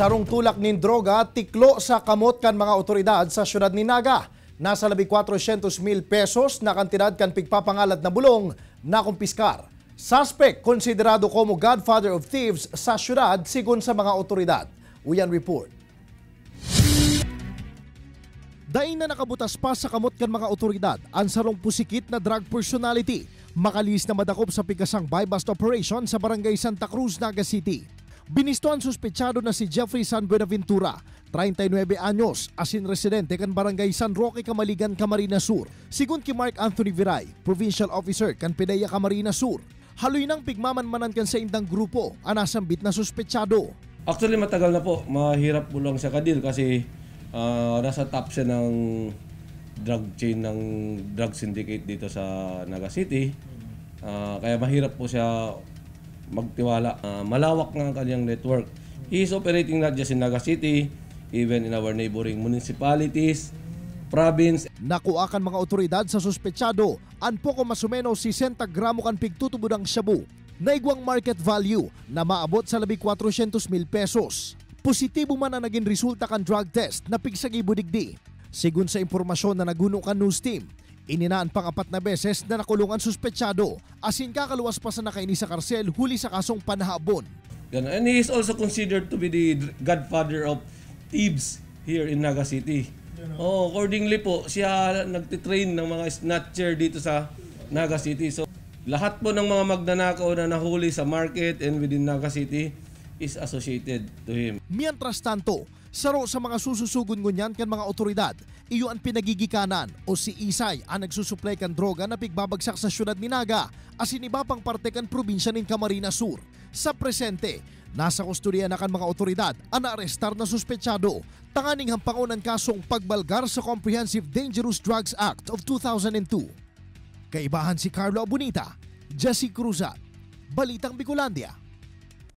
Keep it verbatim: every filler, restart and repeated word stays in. Sarong tulak nin droga tiklo sa kamot kan mga otoridad sa syudad ni Naga. Nasa labing kwatrocientos mil pesos na kantidad kan pigpapangalat na bulong na kumpiskar. Suspect konsiderado como godfather of thieves sa syudad sigon sa mga otoridad. Uyan report. Dain na nakabutas pa sa kamot kan mga otoridad ang sarong pusikit na drug personality. Makalis na madakop sa pigasang buy-bust operation sa barangay Santa Cruz, Naga City. Binisto ang suspechado na si Jeffrey San Buenaventura, treinta y nueve anyos, asin residente kan barangay San Roque, Camaligan, Camarines Sur. Sigun ki Mark Anthony Viray, provincial officer kan Pedaya, Camarines Sur. Haloy ng pigmamanmanan kan sa indang grupo ang nasambit na suspechado. Actually matagal na po, mahirap po lang siya kadil kasi Uh, nasa top siya ng drug chain ng drug syndicate dito sa Naga City. Uh, kaya mahirap po siya magtiwala. Uh, malawak ng kanyang network. He is operating not just in Naga City, even in our neighboring municipalities, province. Nakuakan mga otoridad sa suspechado ang poko masumeno sesenta gramo kan pigtutubudang shabu na igwang market value na maabot sa labing kwatrocientos mil pesos. Positibo man ang naging resulta kan drug test na pigsagibudigdi. Sigun sa impormasyon na naguno kan news team, ininaan pang apat na beses na nakulungan suspechado asin kakaluwas pa sa nakaini sa karsel huli sa kasong panhabon. And he is also considered to be the godfather of thieves here in Naga City. Oh, accordingly po, siya nagtitrain ng mga snatcher dito sa Naga City. So lahat po ng mga magnanakaw na nahuli sa market and within Naga City is associated to him. Mientras tanto, saro sa mga sususugun ngunyan kan mga otoridad, iyo ang pinagigikanan o si Isay ang nagsusuplay kan droga na pigbabagsak sa syudad ni Naga asin iba pang parte kan probinsya nin Camarines Sur. Sa presente, nasa kustodiya na kan mga otoridad ang naarestar na suspechado tanganing hampangon ang kasong pagbalgar sa Comprehensive Dangerous Drugs Act of two thousand two. Kaibahan si Carlo Abunita, Jesse Cruzat, Balitang Bicolandia.